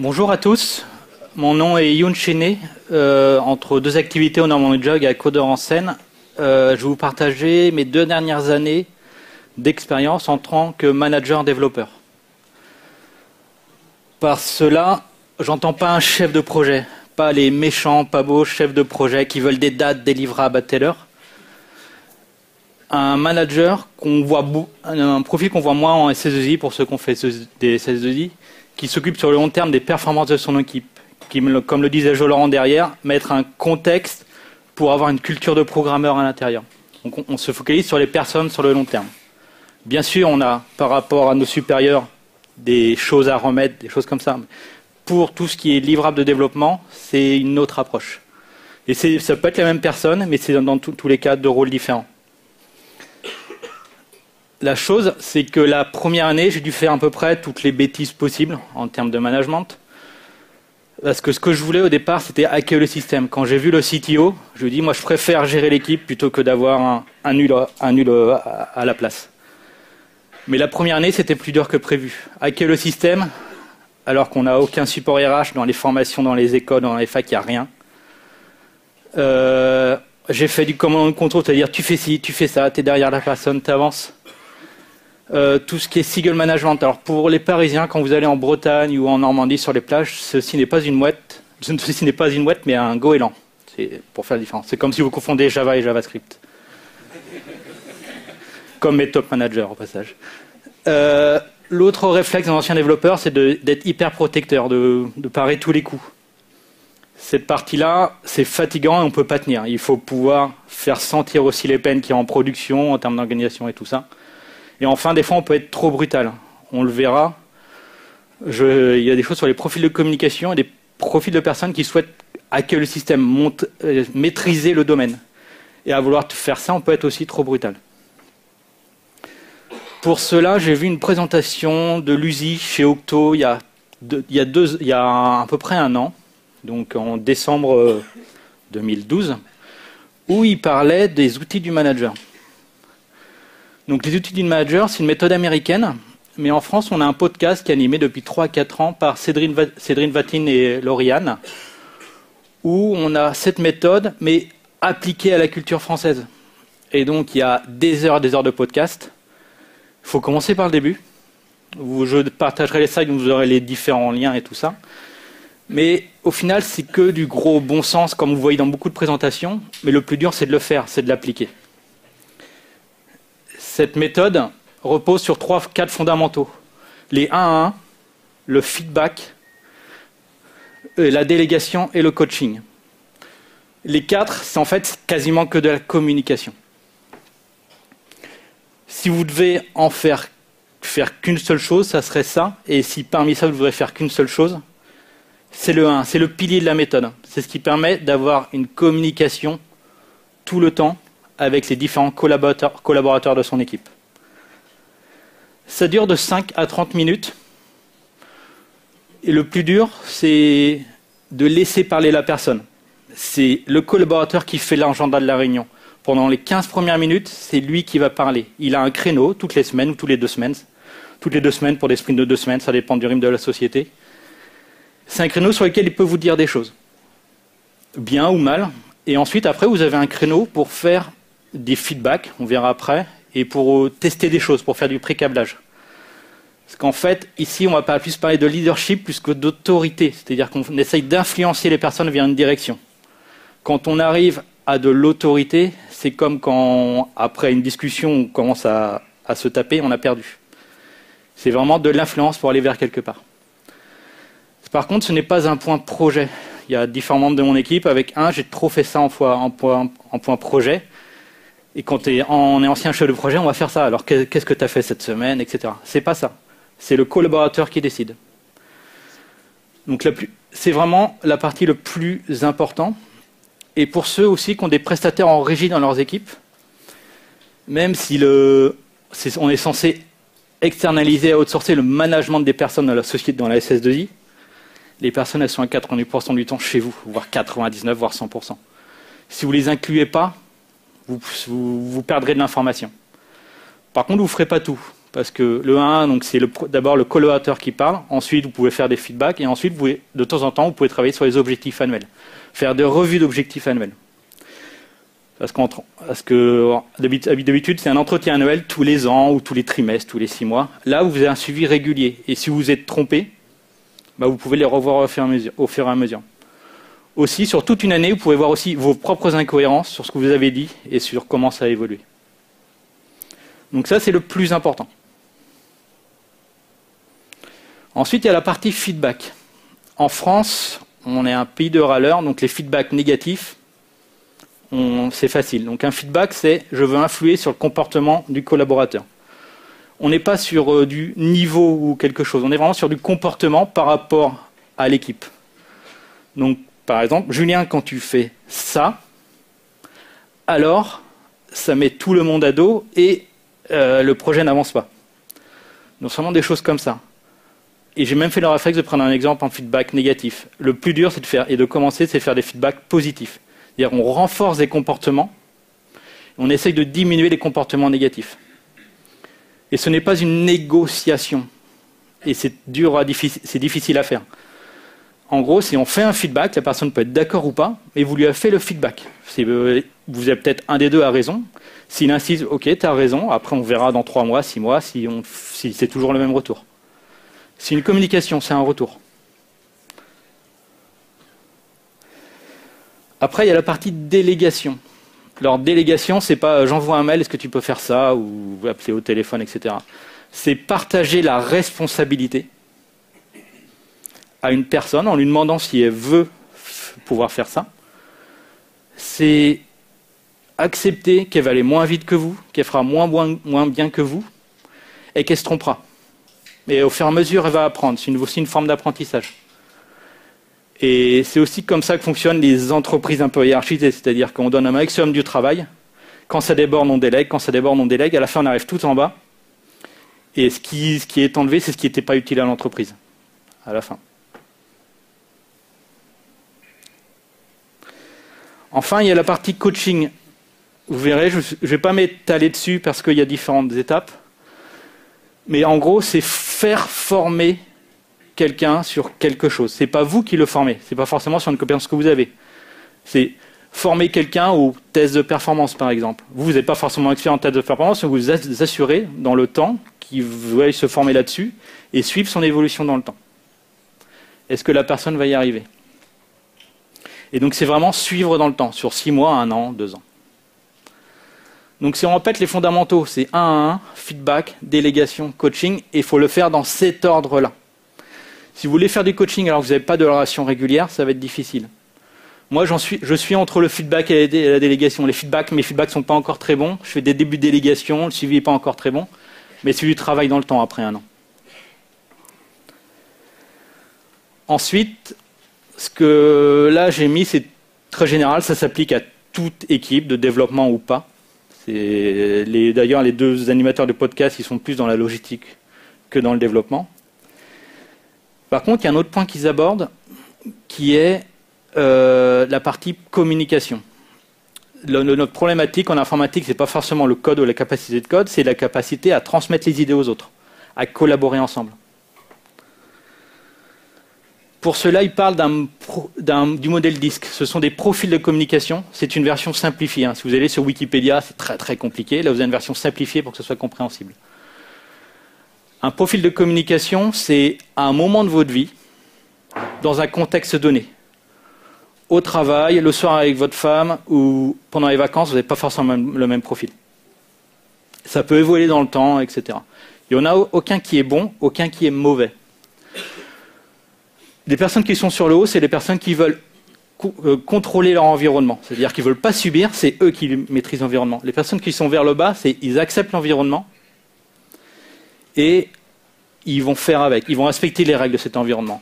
Bonjour à tous, mon nom est Youen Chene. Entre deux activités au Normand Jug à Codeur en Seine, je vais vous partager mes 2 dernières années d'expérience en tant que manager-développeur. Par cela, j'entends pas un chef de projet, pas les méchants, pas beaux chefs de projet qui veulent des dates, des livrables à telle heure. Un manager qu'on voit, un profil qu'on voit moins en SSEI pour ceux qui ont fait des SSEI, qui s'occupe sur le long terme des performances de son équipe, qui, comme le disait Jean-Laurent derrière, mettre un contexte pour avoir une culture de programmeur à l'intérieur. Donc on se focalise sur les personnes sur le long terme. Bien sûr, on a par rapport à nos supérieurs des choses à remettre, des choses comme ça. Pour tout ce qui est livrable de développement, c'est une autre approche. Et ça peut être la même personne, mais c'est dans tous les cas de rôles différents. La chose, c'est que la première année, j'ai dû faire à peu près toutes les bêtises possibles en termes de management. Parce que ce que je voulais au départ, c'était hacker le système. Quand j'ai vu le CTO, je lui ai dit, moi, je préfère gérer l'équipe plutôt que d'avoir un nul à la place. Mais la première année, c'était plus dur que prévu. Hacker le système, alors qu'on n'a aucun support RH dans les formations, dans les écoles, dans les facs, il n'y a rien. J'ai fait du command and control, c'est-à-dire tu fais ci, tu fais ça, tu es derrière la personne, tu avances. Tout ce qui est single management. Alors pour les Parisiens, quand vous allez en Bretagne ou en Normandie sur les plages, ceci n'est pas une mouette, mais un goéland. C'est pour faire la différence. C'est comme si vous confondez Java et JavaScript. Comme mes top managers au passage. L'autre réflexe d'un ancien développeur, c'est d'être hyper protecteur, de parer tous les coups. Cette partie-là, c'est fatigant et on ne peut pas tenir. Il faut pouvoir faire sentir aussi les peines qu'il y a en production, en termes d'organisation et tout ça. Et enfin, des fois, on peut être trop brutal. On le verra. Il y a des choses sur les profils de communication et des profils de personnes qui souhaitent hacker le système, maîtriser le domaine. Et à vouloir faire ça, on peut être aussi trop brutal. Pour cela, j'ai vu une présentation de l'USI chez Octo il y a à peu près 1 an, donc en décembre 2012, où il parlait des outils du manager. Donc les outils du manager, c'est une méthode américaine, mais en France, on a un podcast qui est animé depuis 3 à 4 ans par Cédrine Vatin et Lauriane, où on a cette méthode, mais appliquée à la culture française. Et donc, il y a des heures de podcast. Il faut commencer par le début. Je partagerai les slides, vous aurez les différents liens et tout ça. Mais au final, c'est que du gros bon sens, comme vous voyez dans beaucoup de présentations, mais le plus dur, c'est de le faire, c'est de l'appliquer. Cette méthode repose sur 3 ou 4 fondamentaux. Les 1 à 1, le feedback, la délégation et le coaching. Les 4, c'est en fait quasiment que de la communication. Si vous devez en faire qu'une seule chose, ça serait ça. Et si parmi ça, vous ne devez faire qu'une seule chose, c'est le 1, c'est le pilier de la méthode. C'est ce qui permet d'avoir une communication tout le temps, avec les différents collaborateurs de son équipe. Ça dure de 5 à 30 minutes. Et le plus dur, c'est de laisser parler la personne. C'est le collaborateur qui fait l'agenda de la réunion. Pendant les 15 premières minutes, c'est lui qui va parler. Il a un créneau, toutes les semaines ou toutes les 2 semaines. Toutes les 2 semaines pour des sprints de 2 semaines, ça dépend du rythme de la société. C'est un créneau sur lequel il peut vous dire des choses. Bien ou mal. Et ensuite, après, vous avez un créneau pour faire des feedbacks, on verra après, et pour tester des choses, pour faire du pré-câblage. Parce qu'en fait, ici, on va pas plus parler de leadership plus que d'autorité, c'est-à-dire qu'on essaye d'influencer les personnes vers une direction. Quand on arrive à de l'autorité, c'est comme quand, après une discussion, on commence à se taper, on a perdu. C'est vraiment de l'influence pour aller vers quelque part. Par contre, ce n'est pas un point projet. Il y a différents membres de mon équipe. Avec un, j'ai trop fait ça en point projet. Et quand on est ancien chef de projet, on va faire ça. Alors, qu'est-ce que tu as fait cette semaine, etc. C'est pas ça. C'est le collaborateur qui décide. Donc, c'est vraiment la partie la plus importante. Et pour ceux aussi qui ont des prestataires en régie dans leurs équipes, même si on est censé externaliser, outsourcer le management des personnes dans la société, dans la SS2I, les personnes, elles sont à 88% du temps chez vous, voire 99%, voire 100%. Si vous ne les incluez pas, vous perdrez de l'information. Par contre, vous ne ferez pas tout. Parce que le 1-1, c'est d'abord le collaborateur qui parle, ensuite vous pouvez faire des feedbacks, et ensuite vous pouvez, de temps en temps, vous pouvez travailler sur les objectifs annuels, faire des revues d'objectifs annuels. Parce que d'habitude, c'est un entretien annuel tous les ans, ou tous les trimestres, tous les 6 mois. Là, vous avez un suivi régulier, et si vous êtes trompé, bah, vous pouvez les revoir au fur et à mesure. Aussi, sur toute une année, vous pouvez voir aussi vos propres incohérences sur ce que vous avez dit, et sur comment ça a évolué. Donc ça, c'est le plus important. Ensuite, il y a la partie feedback. En France, on est un pays de râleurs, donc les feedbacks négatifs, c'est facile. Donc un feedback, c'est « je veux influer sur le comportement du collaborateur ». On n'est pas sur du niveau ou quelque chose, on est vraiment sur du comportement par rapport à l'équipe. Donc par exemple, Julien, quand tu fais ça, alors ça met tout le monde à dos et le projet n'avance pas. Donc vraiment des choses comme ça. Et j'ai même fait le réflexe de prendre un exemple en feedback négatif. Le plus dur, c'est de faire, et de commencer, c'est de faire des feedbacks positifs. C'est-à-dire, on renforce des comportements, on essaye de diminuer les comportements négatifs. Et ce n'est pas une négociation. Et c'est difficile à faire. En gros, si on fait un feedback, la personne peut être d'accord ou pas, mais vous lui avez fait le feedback. Vous avez peut-être un des deux à raison. S'il insiste, ok, tu as raison, après on verra dans 3 mois, 6 mois, si c'est toujours le même retour. C'est une communication, c'est un retour. Après, il y a la partie délégation. Alors, délégation, c'est pas j'envoie un mail, est-ce que tu peux faire ça, ou appeler au téléphone, etc. C'est partager la responsabilité à une personne en lui demandant si elle veut pouvoir faire ça. C'est accepter qu'elle va aller moins vite que vous, qu'elle fera moins bien que vous, et qu'elle se trompera. Et au fur et à mesure, elle va apprendre. C'est aussi une forme d'apprentissage. Et c'est aussi comme ça que fonctionnent les entreprises un peu hiérarchisées. C'est-à-dire qu'on donne un maximum du travail. Quand ça déborde, on délègue. Quand ça déborde, on délègue. À la fin, on arrive tout en bas. Et ce qui est enlevé, c'est ce qui n'était pas utile à l'entreprise. À la fin. Enfin, il y a la partie coaching. Vous verrez, je ne vais pas m'étaler dessus parce qu'il y a différentes étapes. Mais en gros, c'est faire former quelqu'un sur quelque chose. Ce n'est pas vous qui le formez. Ce n'est pas forcément sur une compétence que vous avez. C'est former quelqu'un aux tests de performance, par exemple. Vous n'êtes pas forcément expert en tests de performance, mais vous vous assurez dans le temps qu'il veuille se former là-dessus et suivre son évolution dans le temps. Est-ce que la personne va y arriver? Et donc, c'est vraiment suivre dans le temps, sur 6 mois, 1 an, 2 ans. Donc si on répète les fondamentaux, c'est 1 à 1, feedback, délégation, coaching, et il faut le faire dans cet ordre-là. Si vous voulez faire du coaching alors que vous n'avez pas de relation régulière, ça va être difficile. Moi, je suis entre le feedback et la délégation. Mes feedbacks ne sont pas encore très bons. Je fais des débuts de délégation, le suivi n'est pas encore très bon, mais c'est du travail dans le temps après 1 an. Ensuite, ce que là j'ai mis, c'est très général, ça s'applique à toute équipe, de développement ou pas. D'ailleurs, les 2 animateurs de podcast, ils sont plus dans la logistique que dans le développement. Par contre, il y a un autre point qu'ils abordent, qui est la partie communication. Notre problématique en informatique, ce n'est pas forcément le code ou la capacité de code, c'est la capacité à transmettre les idées aux autres, à collaborer ensemble. Pour cela, ils parlent du modèle DISC. Ce sont des profils de communication. C'est une version simplifiée. Hein. Si vous allez sur Wikipédia, c'est très très compliqué. Là, vous avez une version simplifiée pour que ce soit compréhensible. Un profil de communication, c'est à un moment de votre vie, dans un contexte donné. Au travail, le soir avec votre femme, ou pendant les vacances, vous n'avez pas forcément le même profil. Ça peut évoluer dans le temps, etc. Il n'y en a aucun qui est bon, aucun qui est mauvais. Les personnes qui sont sur le haut, c'est les personnes qui veulent contrôler leur environnement. C'est-à-dire qu'ils ne veulent pas subir, c'est eux qui maîtrisent l'environnement. Les personnes qui sont vers le bas, c'est ils acceptent l'environnement et ils vont faire avec. Ils vont respecter les règles de cet environnement.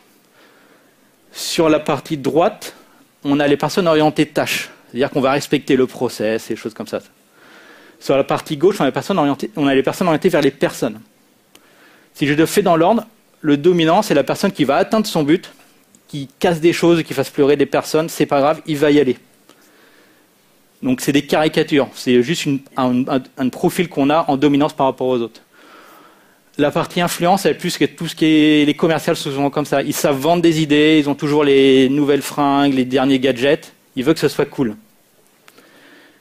Sur la partie droite, on a les personnes orientées tâches. C'est-à-dire qu'on va respecter le process et des choses comme ça. Sur la partie gauche, on a les personnes orientées vers les personnes. Si je le fais dans l'ordre, le dominant, c'est la personne qui va atteindre son but, qui casse des choses, qui fasse pleurer des personnes, c'est pas grave, il va y aller. Donc c'est des caricatures, c'est juste un profil qu'on a en dominance par rapport aux autres. La partie influence, elle est plus que tout ce qui est... Les commerciales sont souvent comme ça. Ils savent vendre des idées, ils ont toujours les nouvelles fringues, les derniers gadgets. Ils veulent que ce soit cool.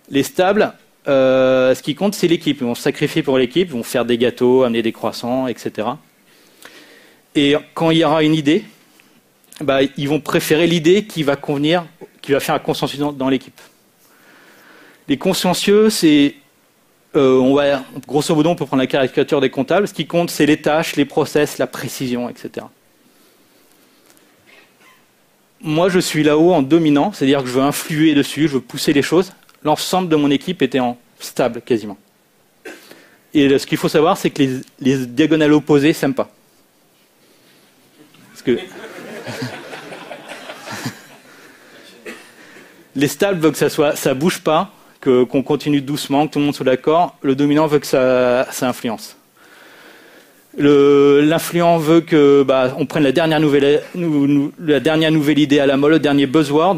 Les stables, ce qui compte, c'est l'équipe. Ils vont se sacrifier pour l'équipe, ils vont faire des gâteaux, amener des croissants, etc. Et quand il y aura une idée, bah, ils vont préférer l'idée qui va convenir, qui va faire un consensus dans l'équipe. Les consciencieux, c'est... grosso modo, on peut prendre la caricature des comptables. Ce qui compte, c'est les tâches, les process, la précision, etc. Moi, je suis là-haut en dominant, c'est-à-dire que je veux influer dessus, je veux pousser les choses. L'ensemble de mon équipe était en stable, quasiment. Et ce qu'il faut savoir, c'est que les diagonales opposées ne s'aiment pas. Parce que... les stables veulent que ça ne bouge pas, qu'on continue doucement, que tout le monde soit d'accord. Le dominant veut que ça influence. L'influent veut que on prenne la dernière nouvelle idée à la mode, le dernier buzzword,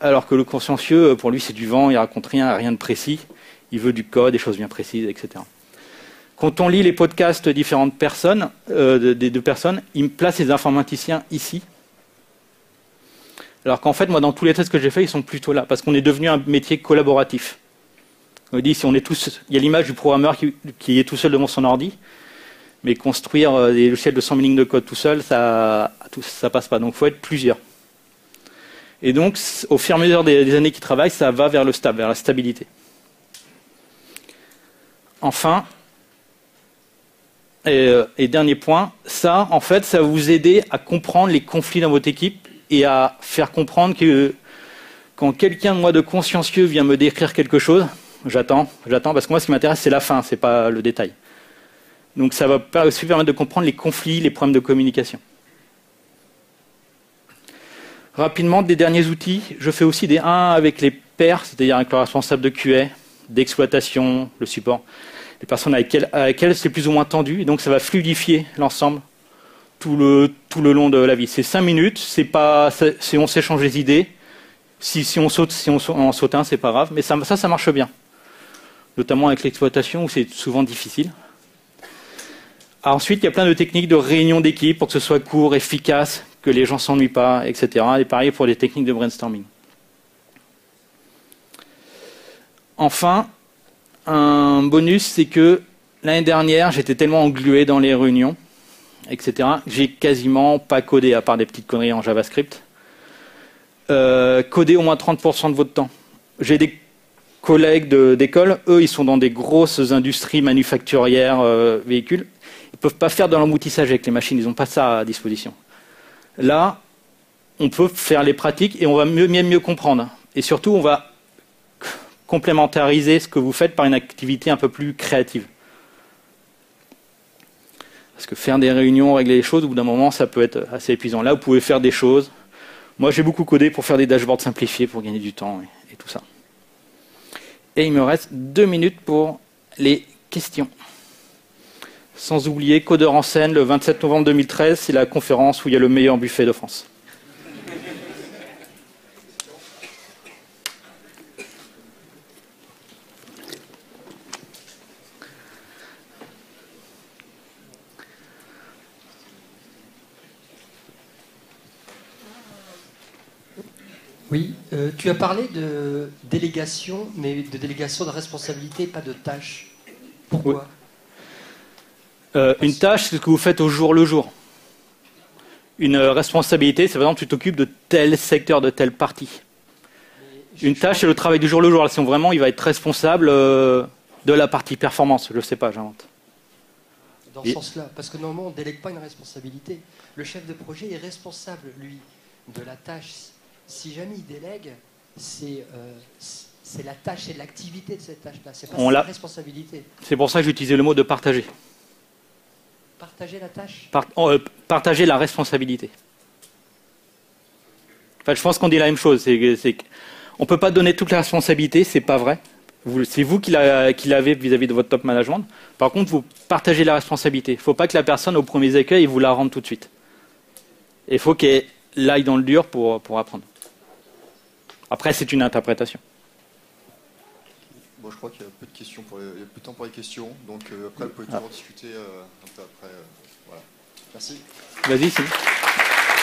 alors que le consciencieux, pour lui, c'est du vent, il raconte rien, rien de précis. Il veut du code, des choses bien précises, etc. Quand on lit les podcasts de différentes personnes, ils me placent les informaticiens ici. Alors qu'en fait, moi, dans tous les tests que j'ai faits, ils sont plutôt là, parce qu'on est devenu un métier collaboratif. On dit, si on est tous, il y a l'image du programmeur qui est tout seul devant son ordi, mais construire des logiciels de 100 000 lignes de code tout seul, ça ne passe pas. Donc il faut être plusieurs. Et donc, au fur et à mesure des années qu'ils travaillent, ça va vers le stable, vers la stabilité. Enfin, et dernier point, ça, en fait, ça va vous aider à comprendre les conflits dans votre équipe, et à faire comprendre que quand quelqu'un de moi de consciencieux vient me décrire quelque chose, j'attends, parce que moi ce qui m'intéresse c'est la fin, c'est pas le détail. Donc ça va aussi permettre de comprendre les conflits, les problèmes de communication. Rapidement, des derniers outils, je fais aussi des 1 avec les pairs, c'est-à-dire avec le responsable de QA, d'exploitation, le support, les personnes avec lesquelles c'est plus ou moins tendu, et donc ça va fluidifier l'ensemble. Tout le long de la vie. C'est 5 minutes, on s'échange les idées. Si on saute un, c'est pas grave. Mais ça marche bien. Notamment avec l'exploitation, où c'est souvent difficile. Alors ensuite, il y a plein de techniques de réunion d'équipe pour que ce soit court, efficace, que les gens ne s'ennuient pas, etc. Et pareil pour les techniques de brainstorming. Enfin, un bonus, c'est que l'année dernière, j'étais tellement englué dans les réunions, etc. J'ai quasiment pas codé, à part des petites conneries en JavaScript. Codez au moins 30% de votre temps. J'ai des collègues d'école, eux, ils sont dans des grosses industries manufacturières, véhicules. Ils ne peuvent pas faire de l'emboutissage avec les machines, ils n'ont pas ça à disposition. Là, on peut faire les pratiques et on va mieux comprendre. Et surtout, on va complémentariser ce que vous faites par une activité un peu plus créative. Parce que faire des réunions, régler les choses, au bout d'un moment, ça peut être assez épuisant. Là, vous pouvez faire des choses. Moi, j'ai beaucoup codé pour faire des dashboards simplifiés, pour gagner du temps et tout ça. Et il me reste 2 minutes pour les questions. Sans oublier, Codeur en scène, le 27 novembre 2013, c'est la conférence où il y a le meilleur buffet de France. Oui, tu as parlé de délégation, mais de délégation de responsabilité, pas de tâche. Pourquoi? Oui. Une tâche, c'est ce que vous faites au jour le jour. Une responsabilité, c'est par exemple, tu t'occupes de tel secteur, de telle partie. Une tâche, c'est le travail du jour le jour. Là, si on vraiment, il va être responsable de la partie performance. Je ne sais pas, j'invente. Dans ce sens-là, parce que normalement, on ne délègue pas une responsabilité. Le chef de projet est responsable, lui, de la tâche. Si jamais il délègue, c'est la tâche, c'est l'activité de cette tâche-là, c'est pas sa responsabilité. C'est pour ça que j'utilisais le mot de partager. Partager la tâche ? Partager la responsabilité. Enfin, je pense qu'on dit la même chose. On ne peut pas donner toute la responsabilité, c'est pas vrai. C'est vous qui l'avez vis-à-vis de votre top management. Par contre, vous partagez la responsabilité. Il ne faut pas que la personne, aux premiers accueils, vous la rende tout de suite. Il faut qu'elle aille dans le dur pour apprendre. Après, c'est une interprétation. Bon, je crois qu'il y a peu de questions, il y a peu de temps pour les questions, donc après vous pouvez toujours discuter un peu après. Voilà. Merci. Vas-y, c'est bon.